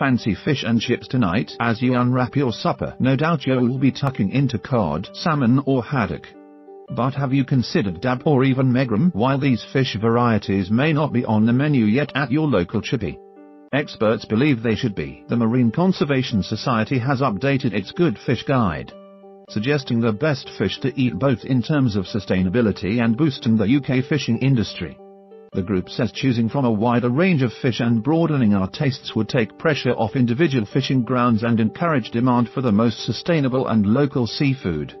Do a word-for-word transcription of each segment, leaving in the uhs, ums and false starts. Fancy fish and chips tonight? As you unwrap your supper, no doubt you'll be tucking into cod, salmon or haddock. But have you considered dab or even megrim? While these fish varieties may not be on the menu yet at your local chippy, experts believe they should be. The Marine Conservation Society has updated its Good Fish Guide, suggesting the best fish to eat both in terms of sustainability and boosting the U K fishing industry. The group says choosing from a wider range of fish and broadening our tastes would take pressure off individual fishing grounds and encourage demand for the most sustainable and local seafood.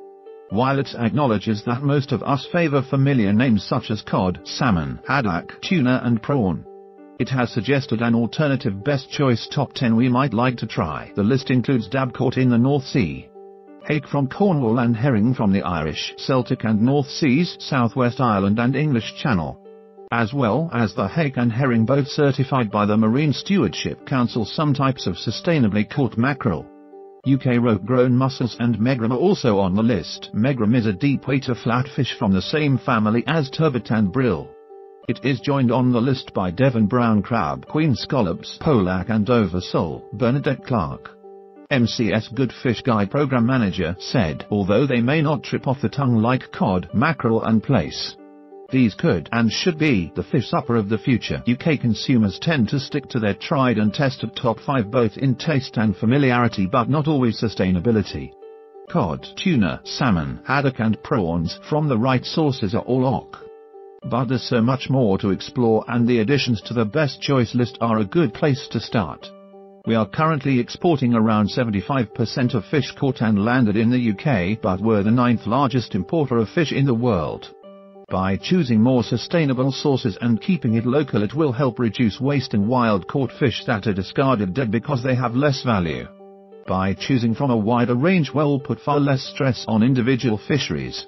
While it acknowledges that most of us favour familiar names such as cod, salmon, haddock, tuna and prawn, it has suggested an alternative best choice top ten we might like to try. The list includes dab caught in the North Sea, hake from Cornwall and herring from the Irish, Celtic and North Seas, Southwest Ireland and English Channel, as well as the hake and herring both certified by the Marine Stewardship Council. Some types of sustainably caught mackerel, U K rope-grown mussels and megrim are also on the list. Megrim is a deep-water flatfish from the same family as turbot and brill. It is joined on the list by Devon brown crab, queen scallops, pollock and Dover sole. Bernadette Clark, M C S Good Fish Guide Program Manager, said, although they may not trip off the tongue like cod, mackerel and plaice, these could and should be the fish supper of the future. U K consumers tend to stick to their tried and tested top five both in taste and familiarity, but not always sustainability. Cod, tuna, salmon, haddock and prawns from the right sources are all ok. But there's so much more to explore, and the additions to the best choice list are a good place to start. We are currently exporting around seventy-five percent of fish caught and landed in the U K, but we're the ninth largest importer of fish in the world. By choosing more sustainable sources and keeping it local, it will help reduce waste and wild caught fish that are discarded dead because they have less value. By choosing from a wider range, we'll put far less stress on individual fisheries.